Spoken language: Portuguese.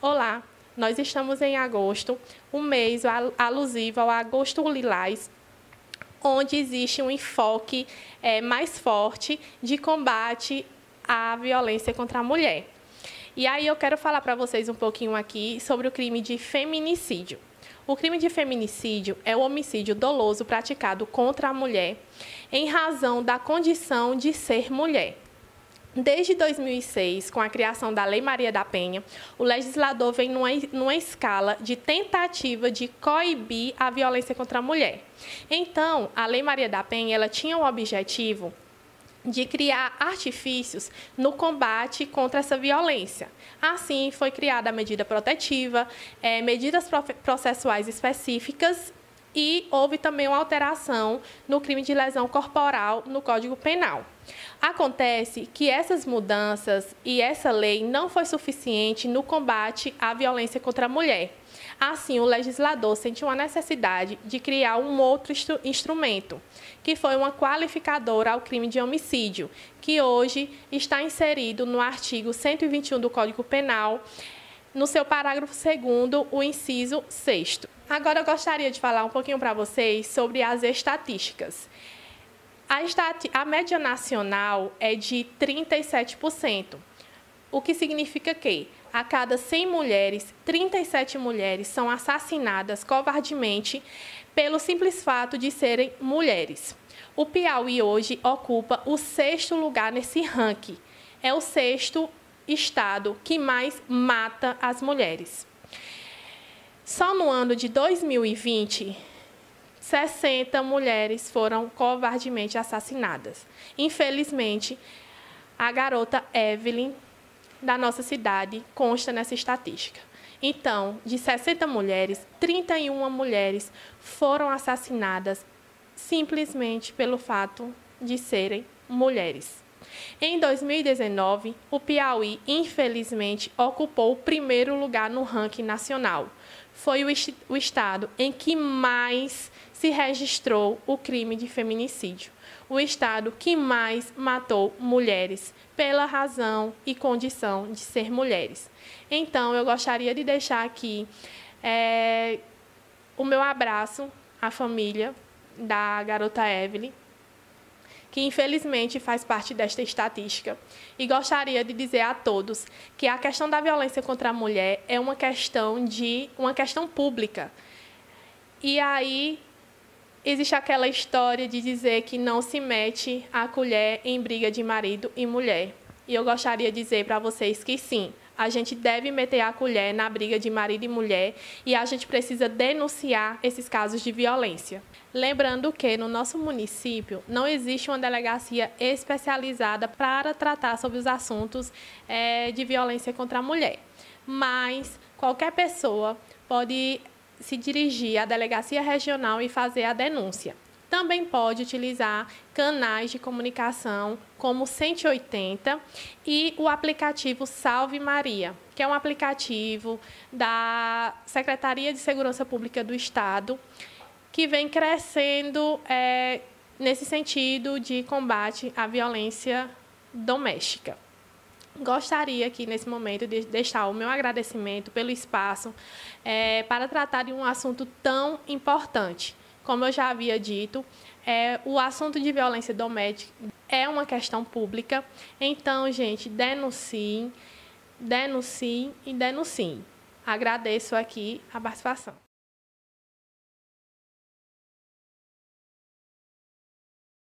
Olá, nós estamos em agosto, um mês alusivo ao Agosto Lilás, onde existe um enfoque mais forte de combate à violência contra a mulher. E aí eu quero falar para vocês um pouquinho aqui sobre o crime de feminicídio. O crime de feminicídio é o homicídio doloso praticado contra a mulher em razão da condição de ser mulher. Desde 2006, com a criação da Lei Maria da Penha, o legislador vem numa escala de tentativa de coibir a violência contra a mulher. Então, a Lei Maria da Penha ela tinha o objetivo de criar artifícios no combate contra essa violência. Assim, foi criada a medida protetiva, medidas processuais específicas e houve também uma alteração no crime de lesão corporal no Código Penal. Acontece que essas mudanças e essa lei não foi suficiente no combate à violência contra a mulher. Assim, o legislador sentiu a necessidade de criar um outro instrumento, que foi uma qualificadora ao crime de homicídio, que hoje está inserido no artigo 121 do Código Penal, no seu parágrafo 2º, o inciso 6º. Agora eu gostaria de falar um pouquinho para vocês sobre as estatísticas. A média nacional é de 37%, o que significa que a cada 100 mulheres, 37 mulheres são assassinadas covardemente pelo simples fato de serem mulheres. O Piauí hoje ocupa o 6º lugar nesse ranking. É o 6º estado que mais mata as mulheres. Só no ano de 2020, 60 mulheres foram covardemente assassinadas. Infelizmente, a garota Evelyn, da nossa cidade, consta nessa estatística. Então, de 60 mulheres, 31 mulheres foram assassinadas simplesmente pelo fato de serem mulheres. Em 2019, o Piauí, infelizmente, ocupou o 1º lugar no ranking nacional. Foi o estado em que mais se registrou o crime de feminicídio. O estado que mais matou mulheres, pela razão e condição de ser mulheres. Então, eu gostaria de deixar aqui o meu abraço à família da garota Evelyn, que infelizmente faz parte desta estatística. E gostaria de dizer a todos que a questão da violência contra a mulher é uma questão pública. E aí existe aquela história de dizer que não se mete a colher em briga de marido e mulher. E eu gostaria de dizer para vocês que sim, a gente deve meter a colher na briga de marido e mulher e a gente precisa denunciar esses casos de violência. Lembrando que no nosso município não existe uma delegacia especializada para tratar sobre os assuntos de violência contra a mulher, mas qualquer pessoa pode se dirigir à delegacia regional e fazer a denúncia. Também pode utilizar canais de comunicação como 180 e o aplicativo Salve Maria, que é um aplicativo da Secretaria de Segurança Pública do Estado, que vem crescendo nesse sentido de combate à violência doméstica. Gostaria aqui, nesse momento, de deixar o meu agradecimento pelo espaço para tratar de um assunto tão importante. Como eu já havia dito, o assunto de violência doméstica é uma questão pública. Então, gente, denunciem, denunciem e denunciem. Agradeço aqui a participação.